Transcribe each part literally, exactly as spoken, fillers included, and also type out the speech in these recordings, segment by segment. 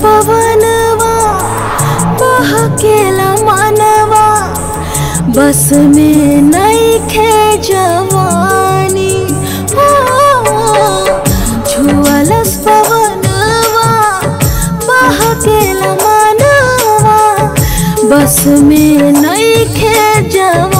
पवनवा बहकेला मानवा बस में नईखे जवानी। झुआलस पवनवा बहकेला मानवा बस में नईखे जवानी।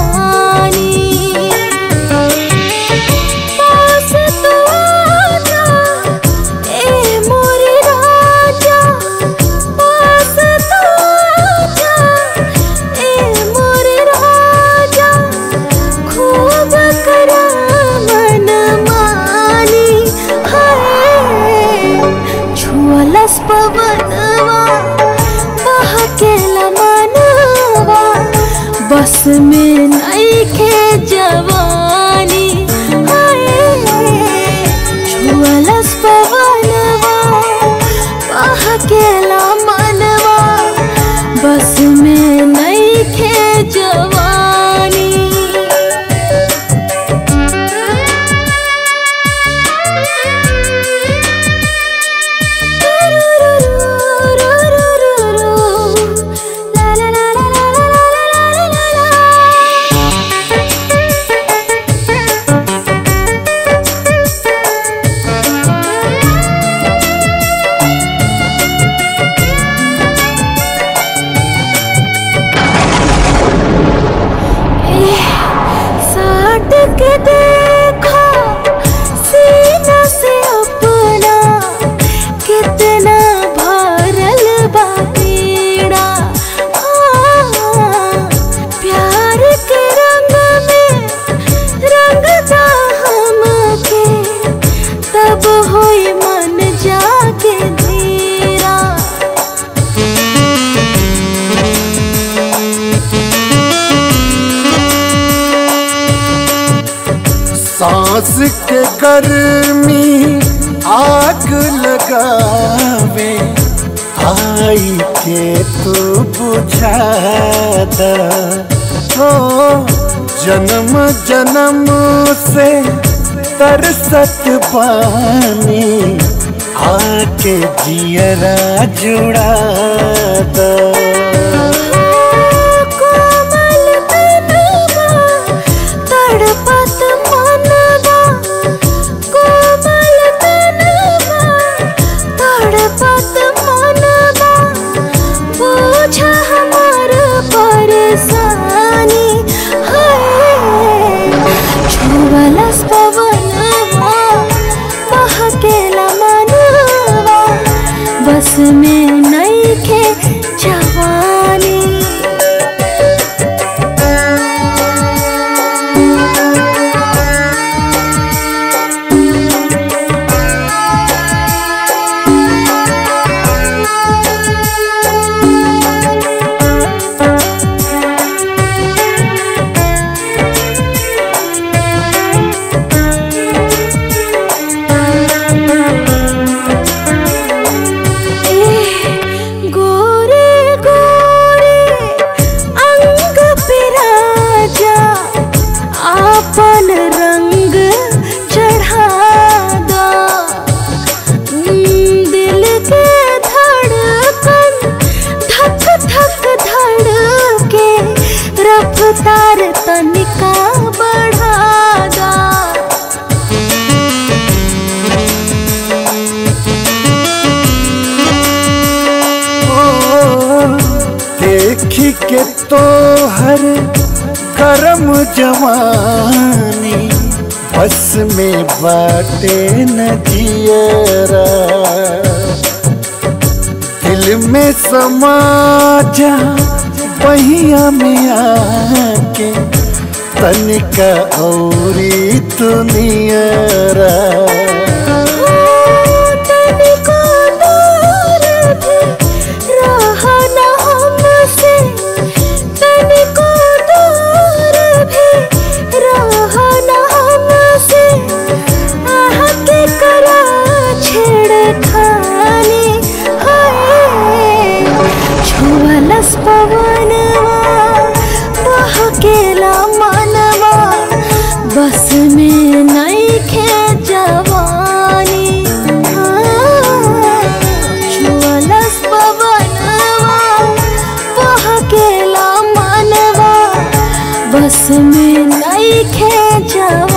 पवनवा बहकेला मानवा बस में नईखे जवानी। झुआलस पवनवा बहकेला मानवा बस में नईखे जवानी। देखो सीना से अपना कितना भरल बाड़ा। प्यार के रंग में रंगता हमके तब होई मन जाके धीरा। सांस के गर्मी आग लगावे आई के तू बुझाता। हो जन्म जन्म से तरसत पानी आके जियरा जुड़ाता। झुआलस पवनवा बहकेला मानवा बस में नईखे जवानी। तार तनिका बढ़ा दा। ओ देखी के तो हर करम जवानी बस में बाटे न जियरा। दिल में समा जा पहिया में आके तनिका औरी दुनियरा। तनिको दूर भी बस में नाइखे जवानी छुअलस पवनवा बहकेला मनवा बस में नाइखे जवानी।